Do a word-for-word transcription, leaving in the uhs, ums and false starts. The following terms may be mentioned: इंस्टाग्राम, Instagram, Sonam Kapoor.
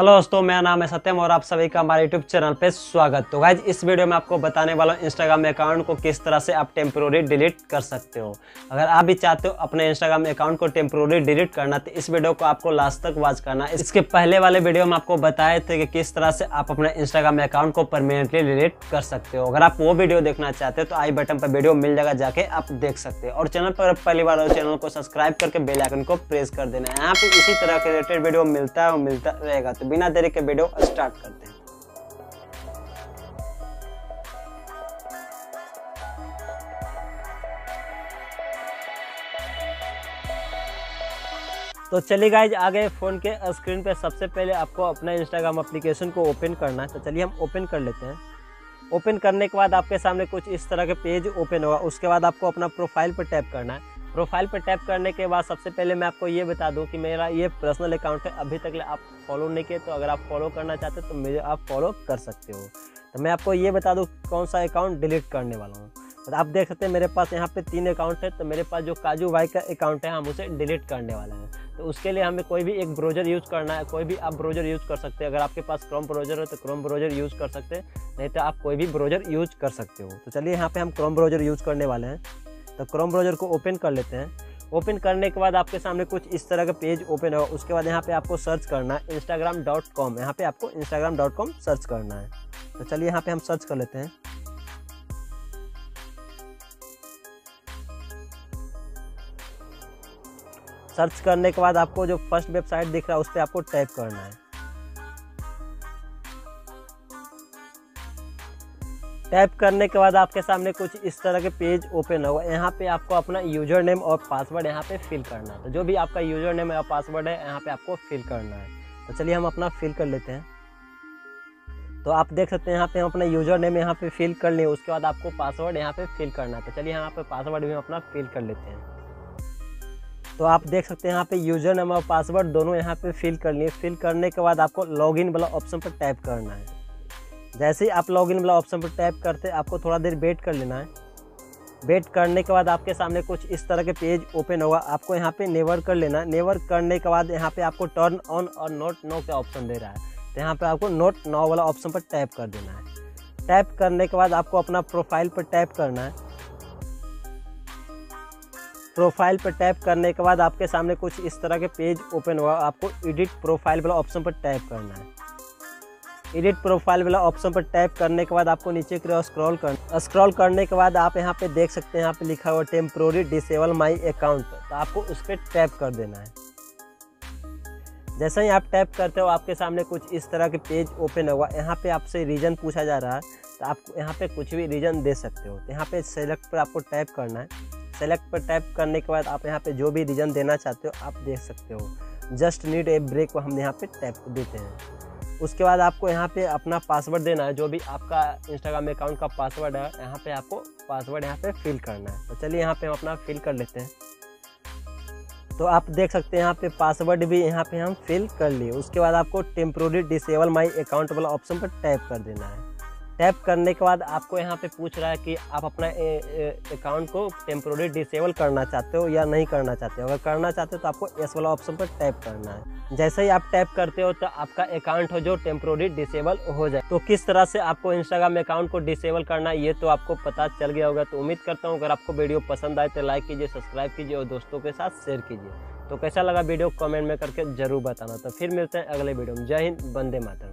Hello दोस्तों, मेरा नाम है सत्यम और आप सभी का हमारे यूट्यूब चैनल पे स्वागत। तो गाइज इस वीडियो में आपको बताने वाला हूँ इंस्टाग्राम अकाउंट को किस तरह से आप टेम्प्रोरी डिलीट कर सकते हो। अगर आप भी चाहते हो अपने इंस्टाग्राम अकाउंट को टेम्प्रोरी डिलीट करना तो इस वीडियो को आपको लास्ट तक वॉच करना। इसके पहले वाले वीडियो में आपको बताए थे कि किस तरह से आप अपने इंस्टाग्राम अकाउंट को परमानेंटली डिलीट कर सकते हो। अगर आप वो वीडियो देखना चाहते हो तो आई बटन पर वीडियो मिल जाएगा, जाके आप देख सकते हो। और चैनल पर पहली बार चैनल को सब्सक्राइब करके बेल आइकन को प्रेस कर देना। यहाँ पे इसी तरह के रिलेटेड वीडियो मिलता है और मिलता रहेगा। तो बिना देरी के वीडियो स्टार्ट करते हैं। तो चलिए गाइज आ गए फोन के स्क्रीन पे। सबसे पहले आपको अपना इंस्टाग्राम एप्लीकेशन को ओपन करना है, तो चलिए हम ओपन कर लेते हैं। ओपन करने के बाद आपके सामने कुछ इस तरह के पेज ओपन होगा। उसके बाद आपको अपना प्रोफाइल पर टैप करना है। प्रोफाइल पर टैप करने के बाद सबसे पहले मैं आपको ये बता दूं कि मेरा ये पर्सनल अकाउंट है, अभी तक आप फॉलो नहीं किए, तो अगर आप फॉलो करना चाहते हो तो मुझे आप फॉलो कर सकते हो। तो मैं आपको ये बता दूं कौन सा अकाउंट डिलीट करने वाला हूँ। तो आप देख सकते हैं मेरे पास यहाँ पे तीन अकाउंट है। तो मेरे पास जो काजू भाई का अकाउंट है हम उसे डिलीट करने वाले हैं। तो उसके लिए हमें कोई भी एक ब्राउज़र यूज़ करना है। कोई भी आप ब्राउज़र यूज़ कर सकते हैं। अगर आपके पास क्रोम ब्राउज़र है तो क्रोम ब्राउज़र यूज़ कर सकते हैं, नहीं तो आप कोई भी ब्राउज़र यूज़ कर सकते हो। तो चलिए यहाँ पर हम क्रोम ब्राउज़र यूज़ करने वाले हैं। तो क्रोम ब्राउज़र को ओपन कर लेते हैं। ओपन करने के बाद आपके सामने कुछ इस तरह का पेज ओपन होगा। उसके बाद यहाँ पे आपको सर्च करना है इंस्टाग्राम डॉट कॉम। यहाँ पर आपको इंस्टाग्राम डॉट कॉम सर्च करना है। तो चलिए यहाँ पे हम सर्च कर लेते हैं। सर्च करने के बाद आपको जो फर्स्ट वेबसाइट दिख रहा है उस पर आपको टैप करना है। टैप करने के बाद आपके सामने कुछ इस तरह के पेज ओपन होगा। यहाँ पे आपको अपना यूज़र नेम और पासवर्ड यहाँ पे फिल करना है। तो जो भी आपका यूज़र नेम और पासवर्ड है यहाँ पे आपको फिल करना है। तो चलिए हम अपना फिल कर लेते हैं। तो आप देख सकते हैं यहाँ पे हम अपना यूज़र नेम यहाँ पे फिल कर लिए। उसके बाद आपको पासवर्ड यहाँ पे फिल करना है। तो चलिए यहाँ पर पासवर्ड भी हम अपना फिल कर लेते हैं। तो आप देख सकते हैं यहाँ पे यूज़र नेम और पासवर्ड दोनों यहाँ पे फिल कर लिए। फिल करने के बाद आपको लॉगिन वाला ऑप्शन पर टैप करना है। जैसे ही आप लॉगिन वाला ऑप्शन पर टैप करते हैं आपको थोड़ा देर वेट कर लेना है। वेट करने के बाद आपके सामने कुछ इस तरह के पेज ओपन होगा। आपको यहाँ पे नेवर कर लेना है। नेवर करने के बाद यहाँ पे आपको टर्न ऑन और नोट नो का ऑप्शन दे रहा है। तो यहाँ पे आपको नोट नो वाला ऑप्शन पर टैप कर देना है। टैप करने के बाद आपको अपना प्रोफाइल पर टैप करना है। प्रोफाइल पर टैप करने के बाद आपके सामने कुछ इस तरह के पेज ओपन होगा। आपको एडिट प्रोफाइल वाला ऑप्शन पर टैप करना है। एडिट प्रोफाइल वाला ऑप्शन पर टैप करने के बाद आपको नीचे की ओर स्क्रॉल करना। स्क्रॉल करने के बाद आप यहाँ पे देख सकते हैं यहाँ पे लिखा हुआ टेम्प्रोरी डिसेबल माई अकाउंट। तो आपको उस पर टैप कर देना है। जैसे ही आप टैप करते हो आपके सामने कुछ इस तरह के पेज ओपन होगा। यहाँ पे आपसे रीज़न पूछा जा रहा है, तो आप यहाँ पे कुछ भी रीज़न दे सकते हो। तो यहाँ पे सेलेक्ट पर आपको टैप करना है। सेलेक्ट पर टैप करने के बाद आप यहाँ पे जो भी रीज़न देना चाहते हो आप दे सकते हो। जस्ट नीड ए ब्रेक को हम यहाँ पे टैप देते हैं। उसके बाद आपको यहाँ पे अपना पासवर्ड देना है। जो भी आपका इंस्टाग्राम अकाउंट का पासवर्ड है यहाँ पे आपको पासवर्ड यहाँ पे फिल करना है। तो चलिए यहाँ पे हम अपना फिल कर लेते हैं। तो आप देख सकते हैं यहाँ पे पासवर्ड भी यहाँ पे हम फिल कर लिए। उसके बाद आपको टेम्प्रोरी डिसेबल माई अकाउंट वाला ऑप्शन पर टैप कर देना है। टैप करने के बाद आपको यहाँ पे पूछ रहा है कि आप अपना अकाउंट को टेम्प्रोरी डिसेबल करना चाहते हो या नहीं करना चाहते हो। अगर करना चाहते हो तो आपको एस वाला ऑप्शन पर टैप करना है। जैसे ही आप टैप करते हो तो आपका अकाउंट हो जो टेम्प्रोरी डिसेबल हो जाए। तो किस तरह से आपको इंस्टाग्राम अकाउंट को डिसेबल करना है ये तो आपको पता चल गया होगा। तो उम्मीद करता हूँ अगर आपको वीडियो पसंद आए तो लाइक कीजिए, सब्सक्राइब कीजिए और दोस्तों के साथ शेयर कीजिए। तो कैसा लगा वीडियो कमेंट में करके जरूर बताना। तो फिर मिलते हैं अगले वीडियो में। जय हिंद, वंदे मातरम।